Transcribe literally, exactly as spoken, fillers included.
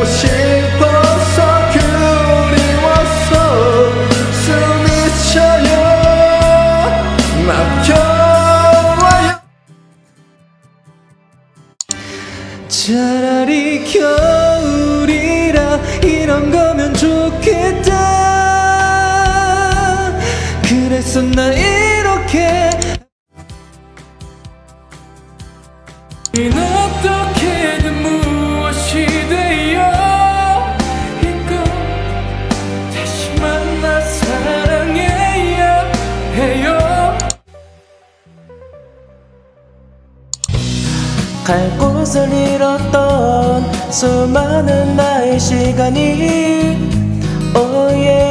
보고 싶어서 그리워서 숨이 차요. 맡겨와요. 차라리 겨울이라 이런 거면 좋겠다. 그래서 나 이렇게 어떻게든 무엇이 되어 있고 다시 만나 사랑해야 해요. 갈 곳을 잃었던 수많은 나의 시간이 oh yeah.